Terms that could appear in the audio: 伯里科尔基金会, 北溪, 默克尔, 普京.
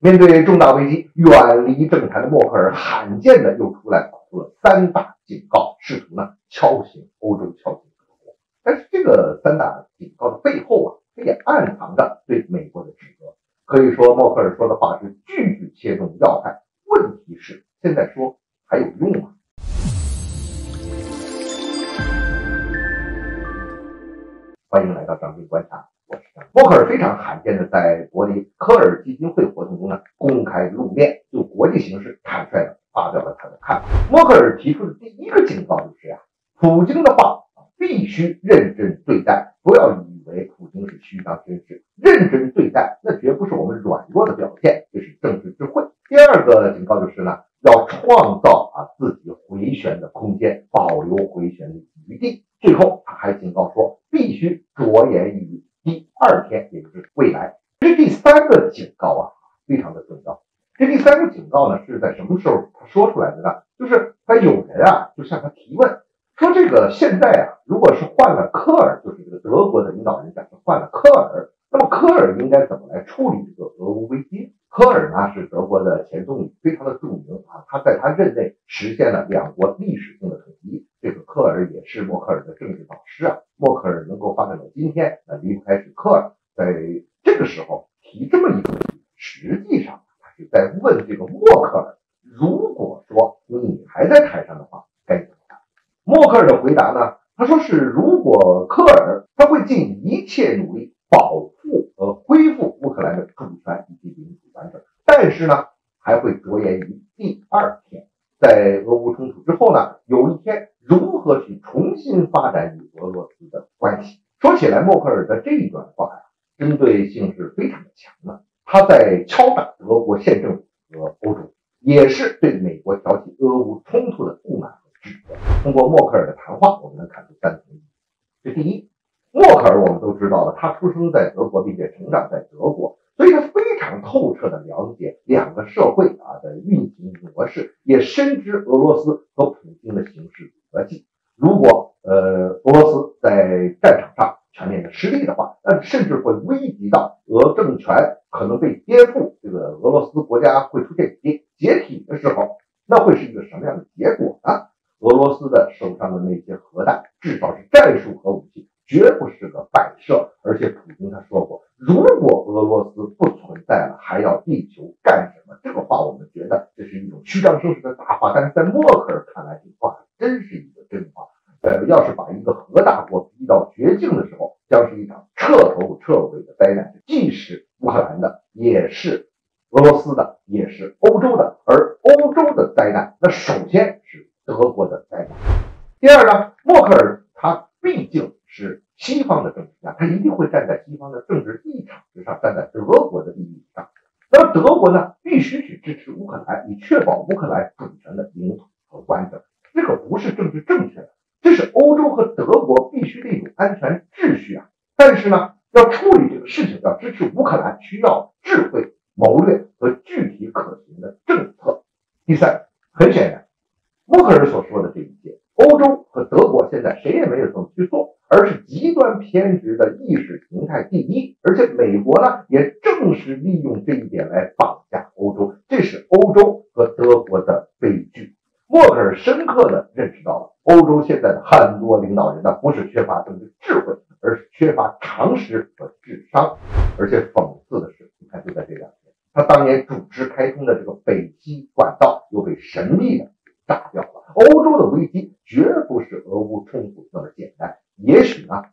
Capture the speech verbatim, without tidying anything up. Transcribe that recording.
面对重大危机，远离政坛的默克尔罕见的又出来发出了三大警告，试图呢敲醒欧洲，敲醒德国。但是这个三大警告的背后啊，这也暗藏着对美国的指责。可以说，默克尔说的话是句句切中要害。问题是，现在说还有用吗？欢迎来到张军观察。默克尔非常罕见的在伯里科尔基金会活动中呢公开露面，就国际形势坦率的发表了他的看法。默克尔提出的第一个警告就是啊，普京的话必须认真对待，不要以为普京是虚张声势，认真对待那绝不是我们软弱的表现，这是政治智慧。第二个警告就是呢，要创造啊自己回旋的空间，保留回旋的余地。最后他还警告说，必须着眼于第二天，也就是未来。这第三个警告啊，非常的重要。这第三个警告呢，是在什么时候他说出来的呢？就是在有人啊，就向他提问，说这个现在啊，如果是换了科尔，就是这个德国的领导人假设换了科尔，那么科尔应该怎么来处理这个俄乌危机？科尔呢是德国的前总理，非常的著名啊，他在他任内实现了两国历史性的统一。这个科尔也是默克尔的政治导师啊，默克尔能够发展到今天，那离不开是科尔。在这个时候提这么一个问题，实际上他是在问这个默克尔：如果说你还在台上的话，该怎么办？默克尔的回答呢？他说是，如果科尔，他会尽一切努力保护和恢复乌克兰的主权以及领土完整，但是呢，还会着眼于第二天。在俄乌冲突之后呢，有一天如何去重新发展与俄罗斯的关系？说起来，默克尔的这一段话呀，针对性是非常的强的。他在敲打德国宪政府和欧洲，也是对美国挑起俄乌冲突的不满和指责。通过默克尔的谈话，我们能看出三层意义。这第一，默克尔我们都知道了，他出生在德国，并且成长在德国，所以他非常透彻的了解两个社会啊的运行模式，也深知俄罗斯和普京的形势逻辑。如果呃俄罗斯在战场上全面的失利的话，那甚至会危及到俄政权可能被颠覆，这个俄罗斯国家会出现解解体的时候，那会是一个什么样的结果呢？俄罗斯的手上的那些核弹，至少是战术核武器，绝不是个摆设。而且普京他说过，如果俄罗斯不存在了，还要地球干什么？这个话我们觉得这是一种虚张声势的大话，但是在默克尔看来，这话真是一个真话。呃，要是把一个核大国逼到绝境的时候，将是一场彻头彻尾的灾难，既是乌克兰的，也是俄罗斯的，也是欧洲的。而欧洲的灾难，那首先是德国的灾难。第二呢，默克尔他毕竟是西方的政治家，他一定会站在西方的政治立场之上，站在德国的利益上。那么德国呢，必须去支持乌克兰，以确保乌克兰主权的领土和完整。这个不是政治正确的，这是欧洲和德国必须的一种安全秩序啊。但是呢，要处理这个事情，要支持乌克兰，需要智慧、谋略和具体可行的政策。第三，很显然，默克尔所说的这一切，欧洲和德国现在谁也没有怎么去做，而是极端偏执的意识形态第一。而且美国呢，也正是利用这一点来绑架欧洲，这是欧洲和德国的悲剧。默克尔深刻的认识到了，欧洲现在的很多领导人呢，不是缺乏政治智慧，而是缺乏常识和智商。而且讽刺的是，你看就在这两天，他当年主持开通的这个北溪管道又被神秘的炸掉了。欧洲的危机绝不是俄乌冲突那么简单，也许呢，